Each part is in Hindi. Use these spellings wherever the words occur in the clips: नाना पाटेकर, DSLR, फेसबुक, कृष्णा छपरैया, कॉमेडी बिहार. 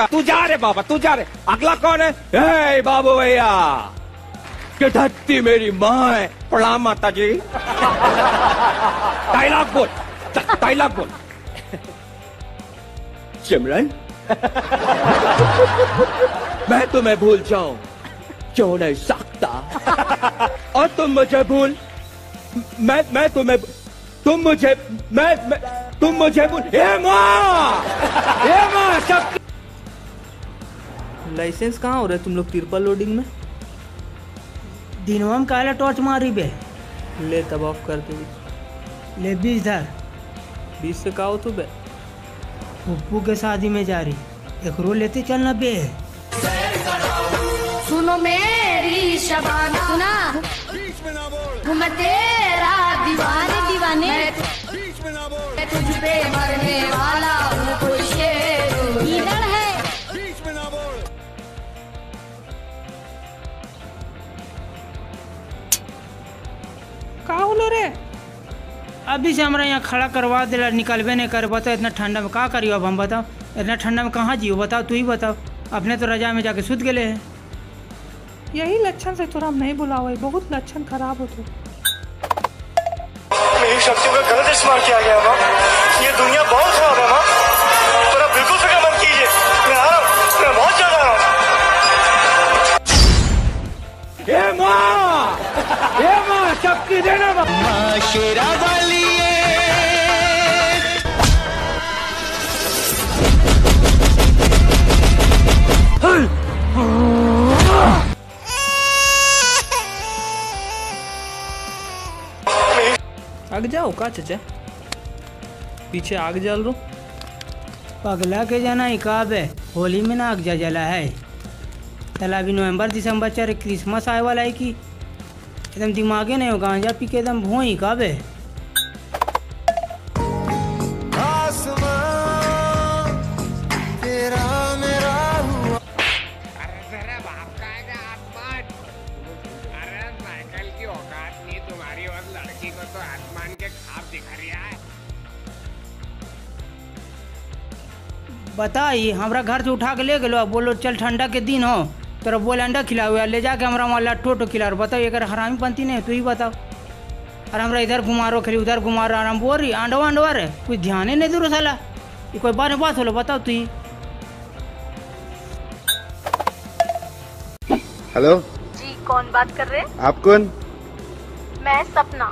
कहा तू जा रे बाबा तू जा रे। अगला कौन है? हे बाबू भैया के धरती मेरी माँ है, प्रणाम माता जी। डायलॉग बोल, डायलॉग बोल। सिमरन मैं तुम्हें भूल जाऊं क्यों नहीं सकता, और तुम मुझे भूल मैं तुम्हें तुम मुझे मैं तुम मुझे भूल। हे माँ सब लाइसेंस कहाँ हो रहा है तुम लोग तिरपल लोडिंग में? दिनवा में काला टॉर्च मारी बे। ले तब ऑफ कर दे। ले 20 हजार। 20 से का हो तू बे? पप्पू के शादी में जा रही, एक रो लेते चलना बे। सुनो मेरी शबाना, सुना मैं तेरा दीवाने दीवाने, मैं तुझ पे मरने वाला हूँ, कोई शेर इधर है। का होलो रे? अभी से हमारा यहाँ खड़ा करवा दिला, निकलबे नहीं कर। बताओ इतना ठंडा में का करियो अब हम? बताओ इतना ठंडा में कहाँ जियो? बताओ तू ही बताओ। अपने तो रजा में जाके सुत गए हैं। यही लक्षण से थोड़ा हम नहीं बुलाओ, बहुत लक्षण खराब हो। तो मेरी शक्तियों का गलत इस्तेमाल किया गया माँ, ये दुनिया बहुत खराब है माँ। पर आप बिल्कुल फिक्र मत कीजिए, मैं बहुत ज़्यादा आ रहा हूँ। ये माँ शक्ति देना माँ शेरा वाली। आग जाओ का चचा, पीछे आग जल रो। पगला के जाना इकाब है, होली में ना आग जा जला है। चला अभी नवंबर दिसंबर चार क्रिसमस आए वाला है कि एकदम दिमागे नहीं हो, गांजा पी के एकदम भों इकाब है। बताई हमारा घर से उठा के ले गलो, बोलो चल ठंडा के दिन हो तोरा बोल अंडा खिला हुआ, ले जाके हमारा वहाँ लट्ठो खिला। बताओ एक हरामी बनती नहीं तू ही बताओ। अरे हमारा इधर घुमा रो खेली उधर घुमा रहा, आराम बोल रही आंडवा आंडवा रे, कुछ ध्यान ही नहीं दे रो साला। ये कोई बात नहीं, बात हो लो बताओ तू ही। हेलो जी, कौन बात कर रहे? आप कौन? मैं सपना।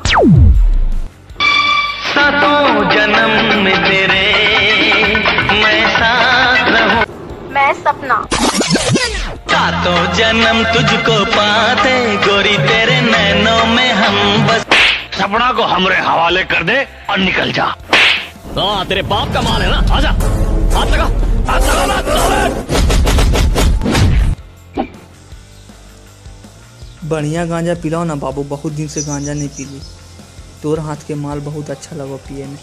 जन्म में तेरे मैं साथ रहूं। मैं सपना। सातों जन्म तुझको पाते गोरी, तेरे नैनों में हम बस। सपना को हमरे हवाले कर दे और निकल जा। हाँ तेरे बाप का माल है ना, आजा हाथ लगा, हाथ लगा। बढ़िया गांजा पिलाओ ना बाबू, बहुत दिन से गांजा नहीं पी ली। तोर हाथ के माल बहुत अच्छा लगा पिए में।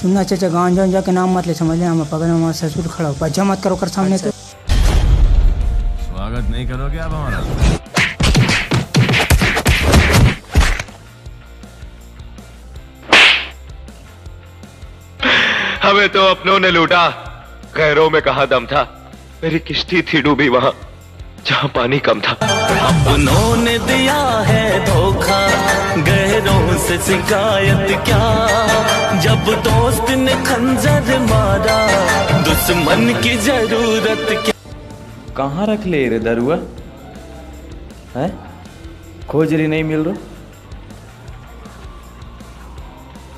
सुनना चाचा, गांजा उंजा के नाम मत ले, समझ ले। हम पगल हमारे ससुर खड़ा हो, बच्चा मत करो कर सामने से। स्वागत नहीं करोगे आप हमारा? हमें तो अपनों ने लूटा, गैरों में कहां दम था। मेरी किश्ती थी डूबी वहां जहां पानी कम था। अपनों ने दिया है धोखा, गहरों से शिकायत क्या। जब दोस्त ने खंजर मारा, दुश्मन की जरूरत क्या। कहाँ रख ले रे दरुआ है, खोज रही नहीं मिल रो।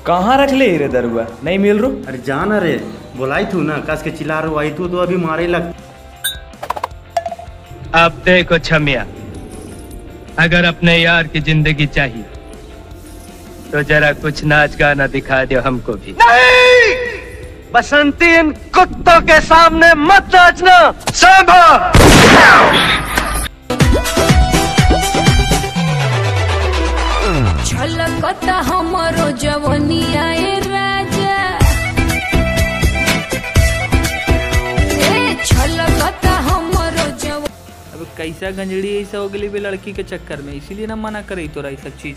कहाँ रख ले रे दरुआ, नहीं मिल रो। अरे जाना रे, बुलाई तू ना कस के चिल्ला रो, आई तू तो अभी मारे लग। आप देखो छमिया, अगर अपने यार की जिंदगी चाहिए तो जरा कुछ नाच गाना दिखा दो हमको भी। नहीं बसंती, इन कुत्तों के सामने मत नाचना। झलकता हमारो जवनिया ए राजा, झलकता हमारो जव। अब कैसा गंजड़ी ऐसा हो गई बे लड़की के चक्कर में, इसीलिए ना मना करे तोरा ये सब चीज।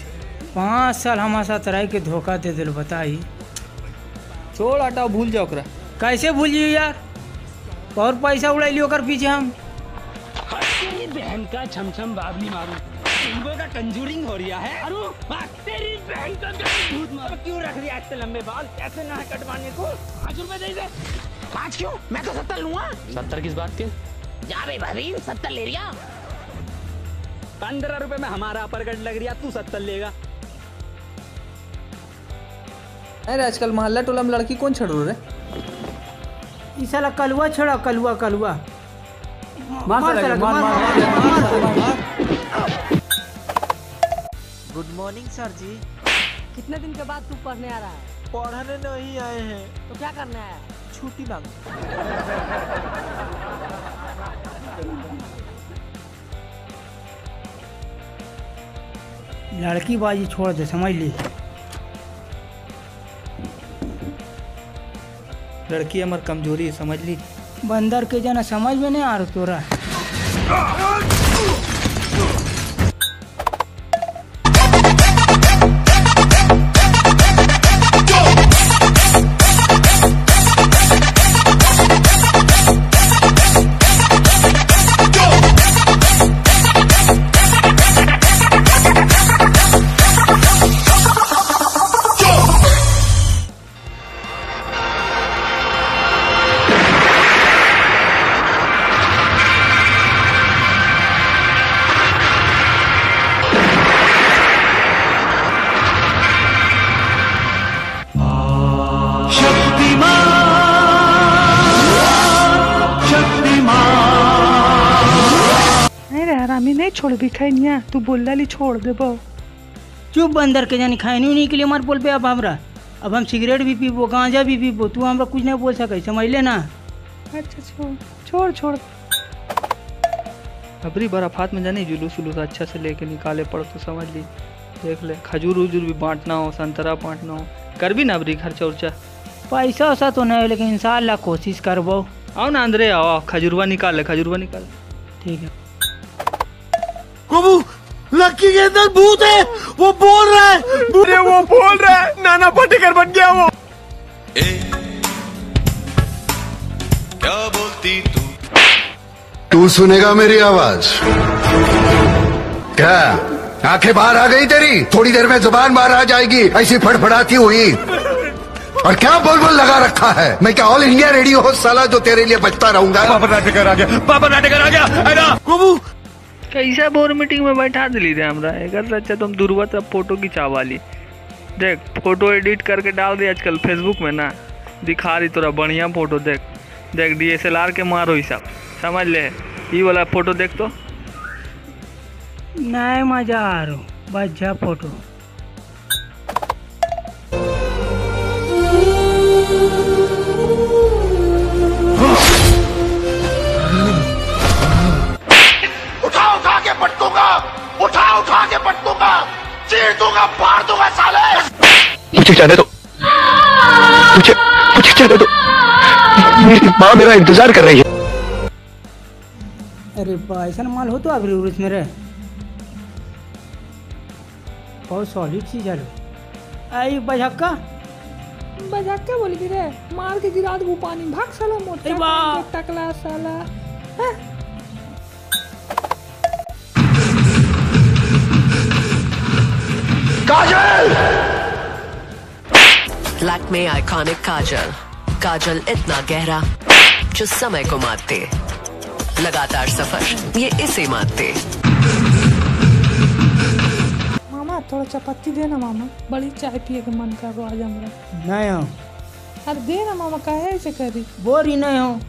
5 साल हमारे साथ रह के धोखा दे दिल, बताई। छोड़ हटाओ, भूल जाओ। कैसे भूलिए यार, और पैसा उड़ा लियो कर पीछे हम बहन का छमछम बाबली मारू का कंजूरिंग हो रहा है। तेरी बहन का झूठ मारो क्यों रख रही आज से लंबे बाल ऐसे ना कटवाने को 5 रुपए दे दे। 5 क्यों? मैं तो 70 लूंगा। 70 किस बात के? जा बे भाभी 70 ले लिया। 15 रुपए में हमारा अपर कट लग रहा तू 70 लेगा। अरे आजकल मोहल्ला टोला में लड़की कौन छड़ रहे इस साला कलुआ छड़ा कलुआ कलुआ मार। गुड मॉर्निंग सर जी। कितने दिन के बाद तू पढ़ने आ रहा है? पढ़ने नहीं आए हैं। तो क्या करना है? छुट्टी मांगो। लड़की बाजी छोड़ दे समझ ली। लड़की हमार कमजोरी समझ ली। बंदर के जाना समझ में नहीं आ रहा तोरा। नहीं छोड़ भी खाइनिया तू बोल रहा छोड़ देबो। चुप बंदर के जानी खाइनी उन्हीं के लिए मार बोल पे। अब हमरा अब हम सिगरेट भी पीबो गांजा भी पीबो तू हमरा कुछ नहीं बोल सके समझ ले ना। अच्छा छोड़ छोड़ अबरी बराफात में जाने जुलूस उलूस अच्छा से लेके निकाले पड़ तो समझ ली। देख ले खजूर उजूर भी बांटना हो संतरा बांटना हो कर भी ना अबरी खर्चा उर्चा। पैसा वैसा तो नहीं लेकिन इंशाल्लाह कोशिश करबो। आओ ना अंदर आओ खजूरवा निकाल ले खजूरवा निकाल। ठीक है लकी के अंदर भूत है वो बोल रहा है नाना पाटेकर बन गया वो। ए, क्या बोलती तू सुनेगा मेरी आवाज क्या? आंखें बाहर आ गई तेरी? थोड़ी देर में जुबान बाहर आ जाएगी ऐसी फड़फड़ाती हुई। और क्या बोल लगा रखा है? मैं क्या ऑल इंडिया रेडियो हो साला जो तेरे लिए बचता रहूंगा। पापा नाटेकर आ गया बाबू कैसा बोर मीटिंग में बैठा दिली थे हमरा। अगर अच्छा तुम दूरवा तब फोटो खिंचावा ली। देख फोटो एडिट करके डाल दे आजकल फेसबुक में ना दिखा रही तोरा बढ़िया फोटो। देख देख DSLR के मारो हिसाब समझ ले। ये वाला फोटो देख तो नहीं मजा आ रहा बस जा फोटो। मुझे जाने दो मुझे जाने दो मेरी माँ मेरा इंतजार कर रही है। अरे ऐसा माल हो तो आप मेरे बहुत सॉलिड चीज है। आई बजाक्का बजाक्का बोल के रे मार के गिरा दूं पानी भाग साला मोटा टकला साला। ब्लैक में आइकॉनिक काजल काजल इतना गहरा जो समय को मारते लगातार सफर ये इसे मारते। मामा थोड़ा चपाती देना मामा बड़ी चाय पिए के मन कर रहा आज हमारा। नहीं हो अरे देना मामा काहे ऐसे करी बोरी नहीं हो।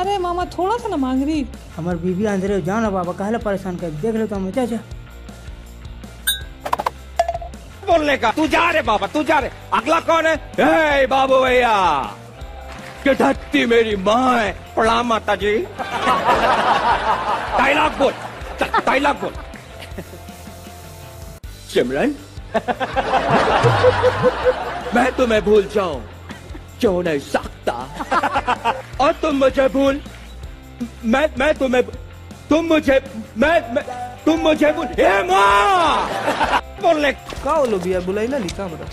अरे मामा थोड़ा सा ना मांग रही हमारे बीबी अंदर जाओ ना बाबा काहे परेशान कर देख लो तो हम चाचा बोलने का। तू जा रे बाबा तू जा रे। अगला कौन है? हे बाबू भैया के धरती मेरी माँ है प्रणाम माता जी। डायलॉग बोल डायलॉग बोल सिमरन। मैं तुम्हें भूल जाऊं क्यों नहीं सकता। और तुम मुझे भूल मैं तुम्हें तुम मुझे मैं तुम मुझे भूल हे माँ बोलने का लो बिया बुलाई ला लिखा बता।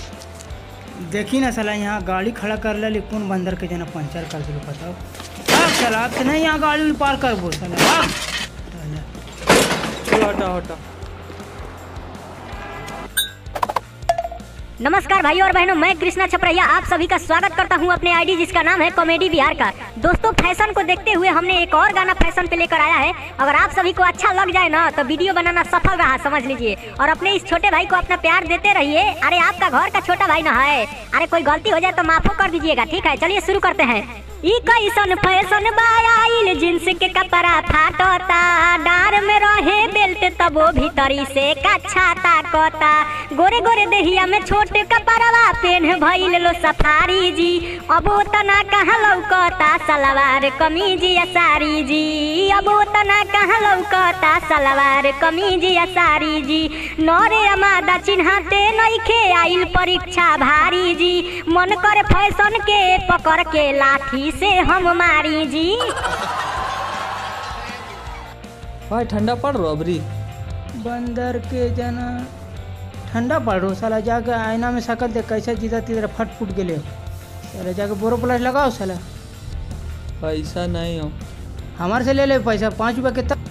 देखी ना साला यहाँ गाड़ी खड़ा कर ला कौन बंदर के जना पंचर कर दिलो पता। चला के नहीं यहाँ गाड़ी पार कर बोल हटा हटा। नमस्कार भाइयों और बहनों, मैं कृष्णा छपरैया आप सभी का स्वागत करता हूं अपने आईडी जिसका नाम है कॉमेडी बिहार का। दोस्तों, फैशन को देखते हुए हमने एक और गाना फैशन पे लेकर आया है। अगर आप सभी को अच्छा लग जाए ना तो वीडियो बनाना सफल रहा समझ लीजिए, और अपने इस छोटे भाई को अपना प्यार देते रहिए। अरे आपका घर का छोटा भाई ना है, अरे कोई गलती हो जाए तो माफो कर दीजिएगा, ठीक है। चलिए शुरू करते हैं। ई कैसन फैशन बाईल, जींस के कपड़ा फाटता, डार में रहे बेल्ट तबो भीतरी से कछाता कोता, गोरे गोरे देहिया में छोटे कपड़वा पेन भइल लो सफारी जी, अबो तना कहाँ लौकता सलवार कमीजी या साड़ी जी, अबो तना कहाँ लौकता सलवार कमीजी या साड़ी जी, नौरे अमादा चिन्हाते नइखे आइल परीक्षा भारी जी, मन कर फैशन के पकड़ के लाठी से हम मारी जी। भाई ठंडा पड़ रहा अबरी बंदर के जना, ठंडा पड़ रहा साला, जाके आईना में शकल देख कैसा जीता तीधर फट फूट गए, साला जाके बोरो प्लास लगाओ साला। पैसा नहीं हो हमारे से ले ले पैसा, 5 रुपया कितना